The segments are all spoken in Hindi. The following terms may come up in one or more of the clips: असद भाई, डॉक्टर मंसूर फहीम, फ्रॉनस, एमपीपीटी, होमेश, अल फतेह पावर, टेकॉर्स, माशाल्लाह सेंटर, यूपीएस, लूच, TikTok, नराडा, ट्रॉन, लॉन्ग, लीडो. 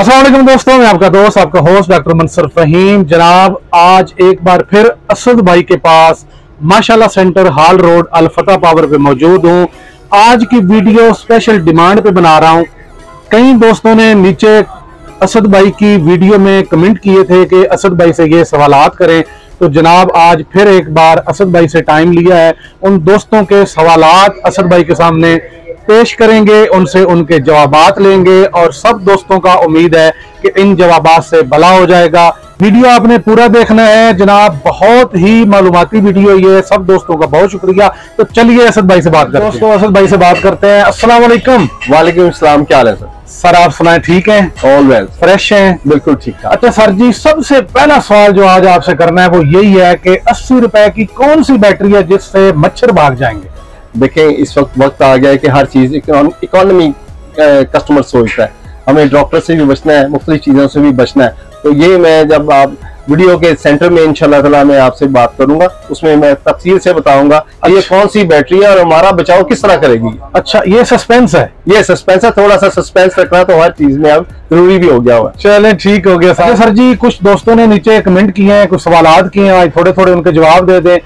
अस्सलाम वालेकुम दोस्तों, मैं आपका दोस्त आपका होस्ट डॉक्टर मंसूर फहीम। जनाब आज एक बार फिर असद भाई के पास माशाल्लाह सेंटर हाल रोड अल फतेह पावर पे मौजूद हूँ। आज की वीडियो स्पेशल डिमांड पे बना रहा हूँ। कई दोस्तों ने नीचे असद भाई की वीडियो में कमेंट किए थे कि असद भाई से ये सवालात करें, तो जनाब आज फिर एक बार असद भाई से टाइम लिया है। उन दोस्तों के सवालात असद भाई के सामने पेश करेंगे, उनसे उनके जवाबात लेंगे और सब दोस्तों का उम्मीद है कि इन जवाबात से भला हो जाएगा। वीडियो आपने पूरा देखना है जनाब, बहुत ही मालूमाती वीडियो ये। सब दोस्तों का बहुत शुक्रिया। तो चलिए असद भाई से बात करते हैं। दोस्तों असद भाई से बात करते हैं। अस्सलाम वालेकुम। वालेकुम अस्सलाम। क्या हाल है सर? सर आप सुनाएं, ठीक है? ऑल वेल, फ्रेश है? बिल्कुल ठीक है। अच्छा सर जी, सबसे पहला सवाल जो आज आपसे करना है वो यही है कि 80 रुपए की कौन सी बैटरी है जिससे मच्छर भाग जाएंगे? देखें इस वक्त आ गया है कि हर चीज़ इकोनॉमी कस्टमर सोचता है, हमें डॉक्टर से भी बचना है, मुख्तलिफ चीज़ों से भी बचना है। तो ये मैं जब आप वीडियो के सेंटर में इंशाल्लाह ताला मैं आपसे बात करूंगा, उसमें मैं तफसील से बताऊंगा। अच्छा, ये कौन सी बैटरी है और हमारा बचाव किस तरह करेगी। अच्छा ये सस्पेंस है, ये सस्पेंस है, थोड़ा सा सस्पेंस रखना तो हर चीज में अब जरूरी भी हो गया हुआ। चलें ठीक हो गया। अच्छा सर जी, कुछ दोस्तों ने नीचे कमेंट किए हैं, कुछ सवालात किए हैं, थोड़े थोड़े उनके जवाब दे दें।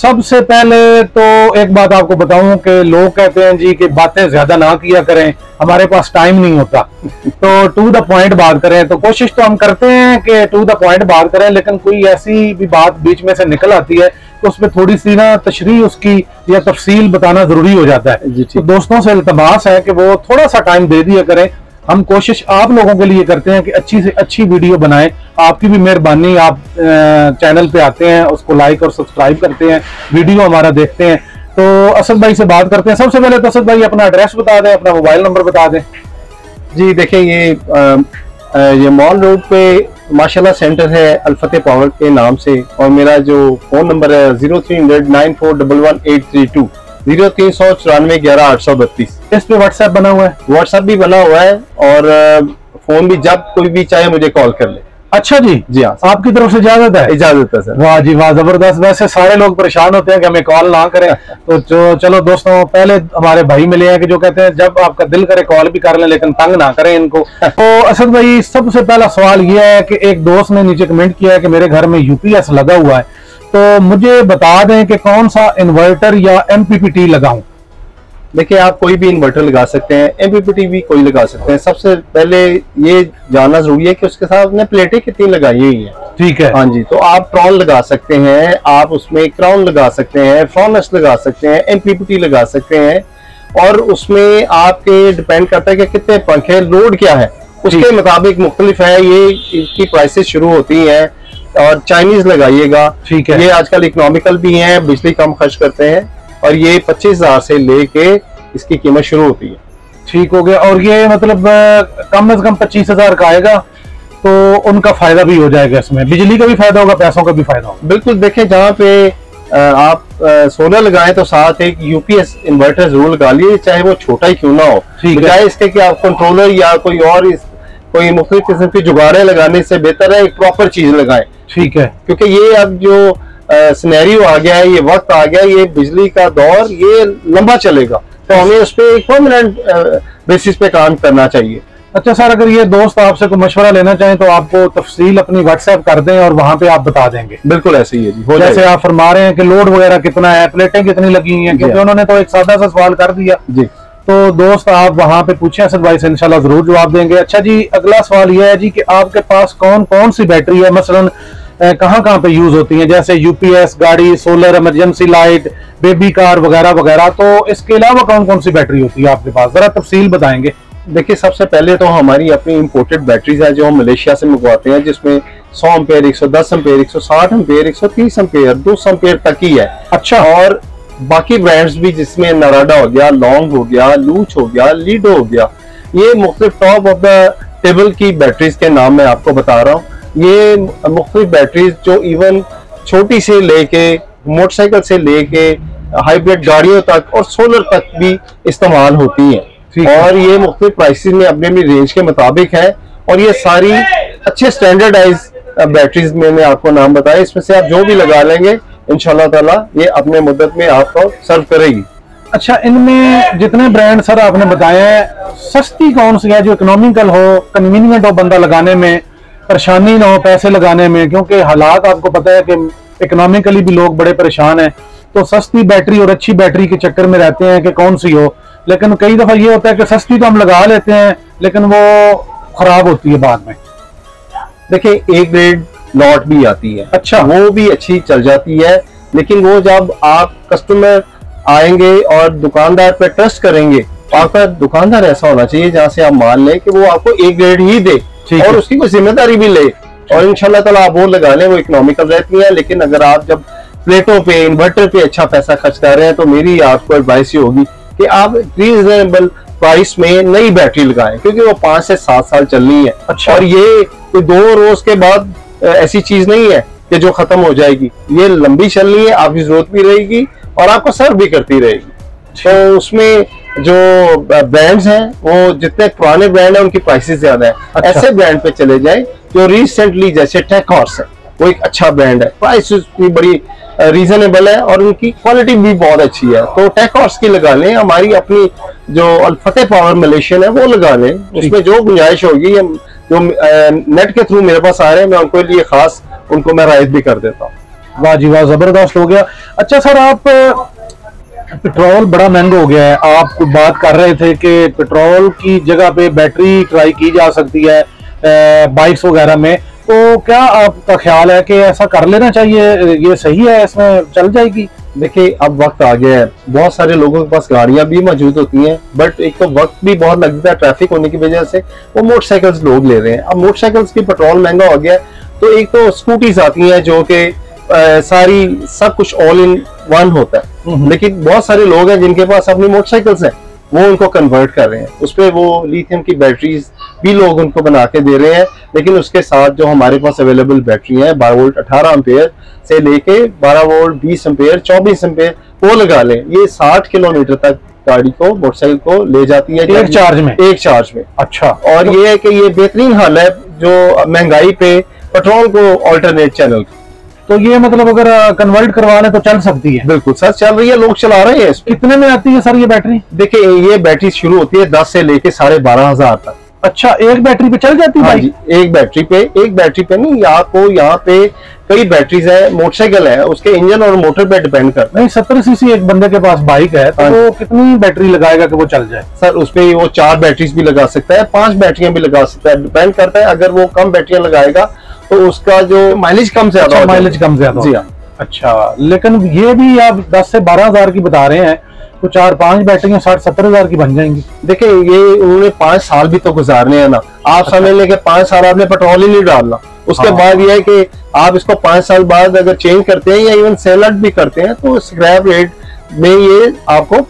सबसे पहले तो एक बात आपको बताऊं कि लोग कहते हैं जी कि बातें ज्यादा ना किया करें, हमारे पास टाइम नहीं होता, तो टू द पॉइंट बात करें। तो कोशिश तो हम करते हैं कि टू द पॉइंट बात करें, लेकिन कोई ऐसी भी बात बीच में से निकल आती है तो उसमें थोड़ी सी ना तशरीह उसकी या तफसील बताना जरूरी हो जाता है। तो दोस्तों से इल्तमास है कि वो थोड़ा सा टाइम दे दिया करें। हम कोशिश आप लोगों के लिए करते हैं कि अच्छी से अच्छी वीडियो बनाएं। आपकी भी मेहरबानी, आप चैनल पे आते हैं, उसको लाइक और सब्सक्राइब करते हैं, वीडियो हमारा देखते हैं। तो असद भाई से बात करते हैं। सबसे पहले तो असद भाई अपना एड्रेस बता दें, अपना मोबाइल नंबर बता दें। जी देखें ये मॉल रोड पे माशाल्लाह सेंटर है अल फतेह पावर के नाम से, और मेरा जो फोन नंबर है 0300-9411-832 0300-9411-832। इस पे व्हाट्सएप बना हुआ है, व्हाट्सएप भी बना हुआ है और फोन भी, जब कोई भी चाहे मुझे कॉल कर ले। अच्छा जी, जी हाँ, आपकी तरफ से इजाजत है? इजाजत है सर। वाह जी वाह, जबरदस्त। वैसे सारे लोग परेशान होते हैं कि हमें कॉल ना करें, तो चलो दोस्तों पहले हमारे भाई मिले हैं कि जो कहते हैं जब आपका दिल करे कॉल भी कर लें, लेकिन तंग ना करें इनको। तो असद भाई सबसे पहला सवाल यह है कि एक दोस्त ने नीचे कमेंट किया है कि मेरे घर में यूपीएस लगा हुआ है, तो मुझे बता दें कि कौन सा इन्वर्टर या एमपीपीटी लगाऊं। देखिए आप कोई भी इन्वर्टर लगा सकते हैं, एमपीपीटी भी कोई लगा सकते हैं। सबसे पहले ये जानना जरूरी है कि उसके साथ आपने प्लेटें कितनी लगाई हुई हैं। ठीक है, हाँ जी। तो आप ट्रॉन लगा सकते हैं, आप उसमें क्राउन लगा सकते हैं, फ्रॉनस लगा सकते हैं, एमपीपीटी लगा सकते हैं, और उसमें आपके डिपेंड करता है कि कितने पंखे, लोड क्या है, उसके मुताबिक मुख्तलिफ है। ये इसकी प्राइसेस शुरू होती है, और चाइनीज लगाइएगा। ठीक है, ये आजकल इकोनॉमिकल भी हैं, बिजली कम खर्च करते हैं, और ये 25,000 से लेके इसकी कीमत शुरू होती है। ठीक हो गया। और ये मतलब कम से कम 25,000 का आएगा, तो उनका फायदा भी हो जाएगा, इसमें बिजली का भी फायदा होगा, पैसों का भी फायदा होगा। बिल्कुल, देखें जहाँ पे आप सोलर लगाएं तो साथ एक यूपीएस इन्वर्टर जरूर लगा लीजिए, चाहे वो छोटा ही क्यों ना हो। चाहे इसके कि आप कंट्रोलर या कोई और कोई मुख्तलिफ किस्म की जुगाड़े लगाने से बेहतर है एक प्रॉपर चीज लगाएं। ठीक है, क्योंकि ये अब जो सिनेरियो आ गया है, ये वक्त आ गया, ये बिजली का दौर ये लंबा चलेगा, तो हमें उस पर एक परमानेंट बेसिस पे काम करना चाहिए। अच्छा सर, अगर ये दोस्त आपसे कोई मशवरा लेना चाहें तो आपको तफसील अपनी व्हाट्सएप कर दें और वहाँ पे आप बता देंगे। बिल्कुल ऐसे ही है जी, जैसे आप फरमा रहे हैं कि लोड वगैरह कितना है, प्लेटें कितनी लगी हैं, क्योंकि उन्होंने तो एक सादा सा सवाल कर दिया जी, तो दोस्त आप वहाँ पे पूछें, असद भाई से इंशाल्लाह जरूर जवाब देंगे। अच्छा जी, अगला सवाल यह है जी कि आपके पास कौन कौन सी बैटरी है, मसलन कहाँ कहाँ पे यूज होती है, जैसे यूपीएस, गाड़ी, solar, emergency light, baby car वगैरह वगैरह, तो इसके अलावा कौन कौन सी बैटरी होती है आपके पास, जरा तफसील बताएंगे। देखिए सबसे पहले तो हमारी अपनी इंपोर्टेड बैटरीज है जो हम मलेशिया से मंगवाते हैं, जिसमें 100 ampere, 110 ampere, 160 ampere, 130 ampere, 200 ampere तक ही है। अच्छा, और बाकी ब्रांड्स भी जिसमें नराडा हो गया, लॉन्ग हो गया, लूच हो गया, लीडो हो गया, ये मुख्तलिफ टॉप ऑफ द टेबल की बैटरीज के नाम मैं आपको बता रहा हूँ। ये मुख्तलिफ बैटरीज जो इवन छोटी से लेके मोटरसाइकिल से लेके हाइब्रिड गाड़ियों तक और सोलर तक भी इस्तेमाल होती हैं, और ये मुख्तलिफ प्राइसेस में अपने अपनी रेंज के मुताबिक है, और ये सारी अच्छे स्टैंडर्डाइज बैटरीज में मैं आपको नाम बताया। इसमें से आप जो भी लगा लेंगे इंशाल्लाह ताला ये अपने मुद्दत में आपको सर्व करेगी। अच्छा, इनमें जितने ब्रांड सर आपने बताया है, सस्ती कौन सी है जो इकोनॉमिकल हो, कन्वीनियंट हो, बंदा लगाने में परेशानी ना हो पैसे लगाने में, क्योंकि हालात आपको पता है कि इकोनॉमिकली भी लोग बड़े परेशान हैं, तो सस्ती बैटरी और अच्छी बैटरी के चक्कर में रहते हैं कि कौन सी हो। लेकिन कई दफ़ा ये होता है कि सस्ती तो हम लगा लेते हैं लेकिन वो खराब होती है बाद में। देखिए एक ग्रेड लॉट भी आती है, अच्छा वो भी अच्छी चल जाती है, लेकिन वो जब आप कस्टमर आएंगे और दुकानदार पर ट्रस्ट करेंगे, आपका दुकानदार ऐसा होना चाहिए जहाँ से आप मान लें कि वो आपको एक ग्रेड ही दे और उसकी कोई जिम्मेदारी भी ले, और इंशाल्लाह ताला आप वो लगा लें, वो इकोनॉमिकल रहती है। लेकिन अगर आप जब प्लेटों पे इन्वर्टर पे अच्छा पैसा खर्च कर रहे हैं तो मेरी आपको एडवाइस ये होगी कि आप रीजनेबल प्राइस में नई बैटरी लगाएं, क्योंकि वो 5 से 7 साल चलनी है। अच्छा। और ये 2 रोज के बाद ऐसी चीज नहीं है कि जो खत्म हो जाएगी, ये लंबी चलनी है, आपकी जरूरत भी रहेगी और आपको सर्व भी करती रहेगी। तो उसमें जो ब्रांड्स हैं वो जितने पुराने ब्रांड हैं उनकी प्राइसेस ज्यादा है। अच्छा। ऐसे ब्रांड पे चले जाएं जो रिसेंटली जैसे टेकॉर्स है, वो एक अच्छा ब्रांड है, प्राइस भी बड़ी रीजनेबल है और उनकी क्वालिटी भी बहुत अच्छी है, तो टेकॉर्स की लगा लें। हमारी अपनी जो अल फतेह पावर मलेशियन है वो लगा लें, उसमें जो गुंजाइश होगी जो नेट के थ्रू मेरे पास आ रहे हैं मैं उनके लिए खास उनको मैं राइज भी कर देता हूँ। वाह जी वाह, जबरदस्त हो गया। अच्छा सर, आप पेट्रोल बड़ा महंगा हो गया है, आप बात कर रहे थे कि पेट्रोल की जगह पे बैटरी ट्राई की जा सकती है बाइक्स वगैरह में, तो क्या आपका ख्याल है कि ऐसा कर लेना चाहिए, ये सही है, इसमें चल जाएगी? देखिए अब वक्त आ गया है, बहुत सारे लोगों के पास गाड़ियां भी मौजूद होती हैं, बट एक तो वक्त भी बहुत लगता है ट्रैफिक होने की वजह से, वो मोटरसाइकिल्स लोग ले रहे हैं। अब मोटरसाइकिल्स की पेट्रोल महंगा हो गया है, तो एक तो स्कूटीज आती हैं जो कि सारी सब कुछ ऑल इन वन होता है, लेकिन बहुत सारे लोग हैं जिनके पास अपनी मोटरसाइकिल्स हैं, वो उनको कन्वर्ट कर रहे हैं, उस पर वो लिथियम की बैटरीज भी लोग उनको बना के दे रहे हैं। लेकिन उसके साथ जो हमारे पास अवेलेबल बैटरी है 12 वोल्ट 18 एम्पेयर से लेके 12 वोल्ट 20 एम्पेयर 24 एम्पेयर वो लगा लें, ये 60 किलोमीटर तक गाड़ी को मोटरसाइकिल को ले जाती है एक चार्ज में। अच्छा। और ये है कि ये बेहतरीन हाल है जो महंगाई पे पेट्रोल को ऑल्टरनेट चैनल, तो ये मतलब अगर कन्वर्ट करवा ले तो चल सकती है। बिल्कुल सर, चल रही है, लोग चला रहे हैं। कितने में आती है सर ये बैटरी? देखिए ये बैटरी शुरू होती है 10 से लेके 12,500 तक। अच्छा, एक बैटरी पे चल जाती है? हाँ जी, एक बैटरी पे नहीं, आपको यहाँ पे कई बैटरीज है, मोटरसाइकिल है, उसके इंजन और मोटर पे डिपेंड करता है। 70 सीसी एक बंदे के पास बाइक है तो वो कितनी बैटरी लगाएगा कि वो चल जाए? सर उसपे वो 4 बैटरीज भी लगा सकता है, 5 बैटरियां भी लगा सकता है, डिपेंड करता है। अगर वो कम बैटरियां लगाएगा तो उसका जो माइलेज कम से ज्यादा जी हाँ। अच्छा, लेकिन ये भी आप 10 से 12,000 की बता रहे हैं, तो 4-5 बैटरियां 60-70,000 की बन जाएंगी। देखिए ये उन्होंने 5 साल भी तो गुजारने हैं ना, आप समझ लें कि 5 साल आपने पेट्रोल ही नहीं डालना, उसके बाद ये है कि आप इसको 5 साल बाद अगर चेंज करते हैं या इवन सेल आउट भी करते हैं तो स्क्रैप रेट में ये आपको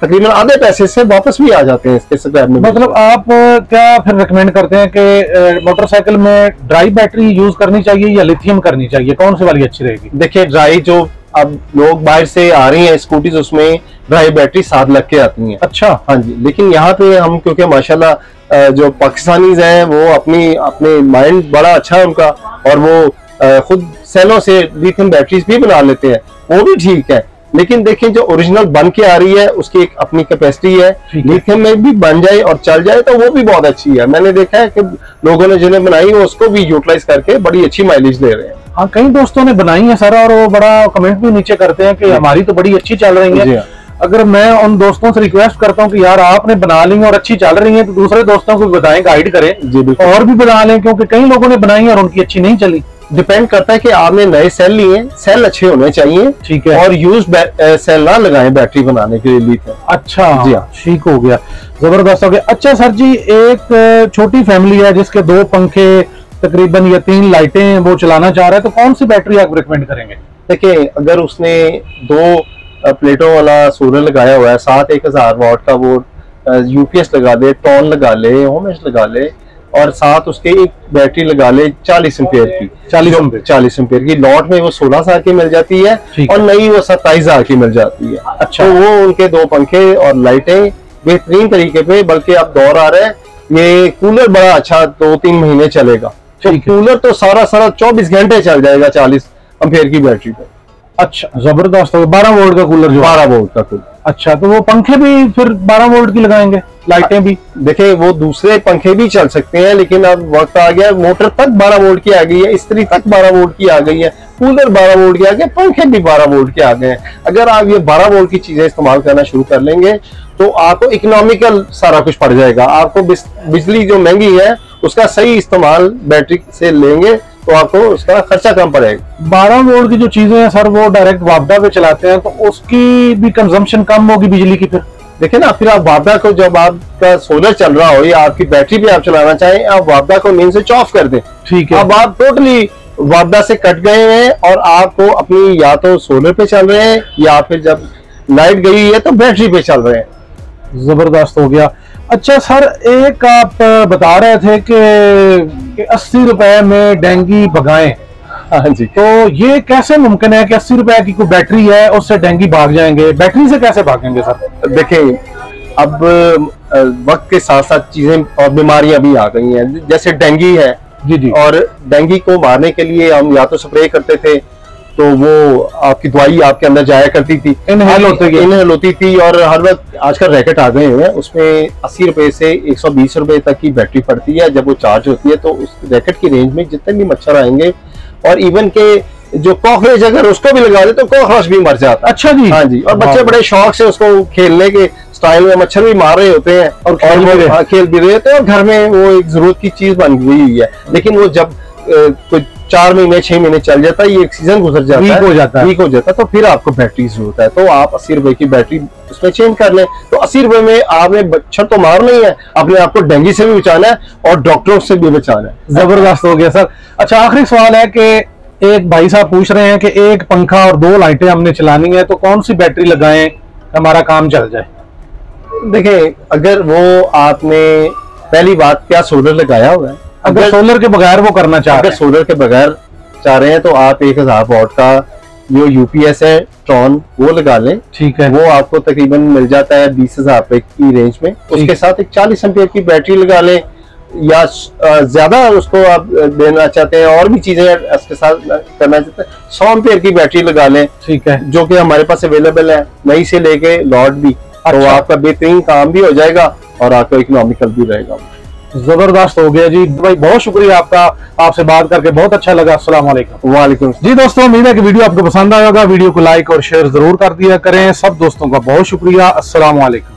तकरीबन आधे पैसे से वापस भी आ जाते हैं इसके स्क्रैप में। मतलब आप क्या फिर रिकमेंड करते हैं कि मोटरसाइकिल में ड्राई बैटरी यूज करनी चाहिए या लिथियम करनी चाहिए, कौन सी वाली अच्छी रहेगी? देखिये ड्राई जो अब लोग बाहर से आ रही हैं स्कूटीज, उसमें ड्राई बैटरी 7 लाख के आती है। अच्छा। हाँ जी, लेकिन यहाँ पे हम क्योंकि माशाल्लाह जो पाकिस्तानीज हैं वो अपने माइंड बड़ा अच्छा है उनका, और वो खुद सेलों से लिथियम बैटरीज भी बना लेते हैं, वो भी ठीक है। लेकिन देखिए जो ओरिजिनल बन के आ रही है उसकी एक अपनी कैपेसिटी है, लिथियम में भी बन जाए और चल जाए तो वो भी बहुत अच्छी है। मैंने देखा है कि लोगों ने जिन्हें बनाई है उसको भी यूटिलाइज करके बड़ी अच्छी माइलेज ले रहे हैं। हाँ, कई दोस्तों ने बनाई है सारा, और वो बड़ा कमेंट भी नीचे करते हैं कि हमारी तो बड़ी अच्छी चल रही है। अगर मैं उन दोस्तों से रिक्वेस्ट करता हूँ कि यार आपने बना ली और अच्छी चल रही है तो दूसरे दोस्तों को बताएं, गाइड करें और भी बना लें, क्योंकि कई लोगों ने बनाई और उनकी अच्छी नहीं चली। डिपेंड करता है कि आपने नए सेल लिए, सेल अच्छे होने चाहिए, ठीक है, और यूज सेल ना लगाएं बैटरी बनाने के लिए। अच्छा जी हाँ, ठीक हो गया, जबरदस्त हो गया। अच्छा सर जी, एक छोटी फैमिली है जिसके 2 पंखे तकरीबन या 3 लाइटें वो चलाना चाह रहा है, तो कौन सी बैटरी आप रिकमेंड करेंगे? देखिये अगर उसने 2 प्लेटों वाला सोलर लगाया हुआ है, साथ 1000 वाट का वो यूपीएस लगा दे, टॉन लगा ले, होमेश लगा ले, और साथ उसके एक बैटरी लगा ले 40 एम्पेयर की, 40 एम्पेयर की लॉट में वो 16,000 की मिल जाती है और नई वो 27,000 की मिल जाती है। अच्छा। तो वो उनके 2 पंखे और लाइटें बेहतरीन तरीके पे, बल्कि अब दौर आ रहा है ये कूलर बड़ा अच्छा 2-3 महीने चलेगा, तो कूलर तो सारा 24 घंटे चल जाएगा 40 एम्पेयर की बैटरी पे। अच्छा जबरदस्त है। 12 वोल्ट का कूलर जो 12 वोल्ट का कूलर। अच्छा तो वो पंखे भी फिर 12 वोल्ट की लगाएंगे, लाइटें भी? देखिए वो दूसरे पंखे भी चल सकते हैं, लेकिन अब वक्त आ गया मोटर तक 12 वोल्ट की आ गई है, इस्त्री तक 12 वोल्ट की आ गई है, कूलर 12 वोल्ट के आ गए, पंखे भी 12 वोल्ट के आ गए हैं। अगर आप ये 12 वोल्ट की चीजें इस्तेमाल करना शुरू कर लेंगे तो आपको इकोनॉमिकल सारा कुछ पड़ जाएगा। आपको बिजली जो महंगी है उसका सही इस्तेमाल बैटरी से लेंगे तो आपको उसका खर्चा कम पड़ेगा। 12 वोल्ट की जो चीजें हैं सर वो डायरेक्ट वापडा पे चलाते हैं तो उसकी भी कंजम्पशन कम होगी बिजली की। फिर देखिए ना, फिर आप वापडा को जब आपका सोलर चल रहा हो या आपकी बैटरी पे आप चलाना चाहें, आप वापडा को मेन स्विच ऑफ कर दें। ठीक है, अब आप टोटली वापडा से कट गए हैं और आपको अपनी या तो सोलर पे चल रहे हैं या फिर जब लाइट गई है तो बैटरी पे चल रहे हैं। जबरदस्त हो गया। अच्छा सर एक आप बता रहे थे कि 80 रुपए में डेंगी भगाएं। हाँ जी, तो ये कैसे मुमकिन है कि 80 रुपए की कोई बैटरी है उससे डेंगी भाग जाएंगे? बैटरी से कैसे भागेंगे सर? देखिए अब वक्त के साथ साथ चीजें और बीमारियां भी आ गई हैं, जैसे डेंगी है। जी जी। और डेंगी को मारने के लिए हम या तो स्प्रे करते थे तो वो आपकी दवाई आपके अंदर जाया करती थी, इनहेल होती थी। और हर वक्त आजकल रैकेट आ गए हैं, उसमें 80 रुपए से 120 रुपए तक की बैटरी पड़ती है। जब वो चार्ज होती है तो उस रैकेट की रेंज में जितने भी मच्छर आएंगे और इवन के जो कॉकरोच अगर उसको भी लगा दे तो कॉकरोच भी मर जाता है। अच्छा जी। हाँ जी, और बच्चे बड़े शौक से उसको खेलने के स्टाइल में मच्छर भी मार रहे होते हैं और खेल भी रहे होते हैं और घर में वो एक जरूरत की चीज बन गई है। लेकिन वो जब कोई 4 महीने 6 महीने चल जाता है, ये एक सीजन गुजर जाता है, वीक हो जाता है तो फिर आपको बैटरी जरूरत है। तो आप 80 रुपए की बैटरी उसमें चेंज कर लें तो 80 रुपए में आपने मच्छर तो मारना ही है, अपने आपको डेंगू से भी बचाना है और डॉक्टरों से भी बचाना है। जबरदस्त हो गया सर। अच्छा आखिरी सवाल है कि एक भाई साहब पूछ रहे हैं कि 1 पंखा और 2 लाइटें हमने चलानी है तो कौन सी बैटरी लगाएं हमारा काम चल जाए? देखिये अगर वो आपने पहली बात क्या सोलर लगाया हुआ है, अगर सोलर के बगैर वो करना चाह रहे हैं, सोलर के बगैर चाह रहे हैं तो आप 1000 वॉट का जो यूपीएस है ट्रॉन वो लगा लें। ठीक है, वो आपको तकरीबन मिल जाता है 20,000 रुपए की रेंज में। उसके साथ एक 40 एम्पियर की बैटरी लगा लें या ज्यादा उसको आप देना चाहते हैं और भी चीजें इसके साथ करना चाहते हैं 100 एम्पियर की बैटरी लगा लें। ठीक है, जो कि हमारे पास अवेलेबल है नई से लेके लॉट भी। तो आपका बेहतरीन काम भी हो जाएगा और आपका इकोनॉमिकल भी रहेगा। जबरदस्त हो गया जी भाई, बहुत शुक्रिया आपका, आपसे बात करके बहुत अच्छा लगा। अस्सलाम वालेकुम। वालेकुम जी दोस्तों, उम्मीद है कि वीडियो आपको पसंद आएगा। वीडियो को लाइक और शेयर जरूर कर दिया करें। सब दोस्तों का बहुत शुक्रिया। अस्सलाम वालेकुम।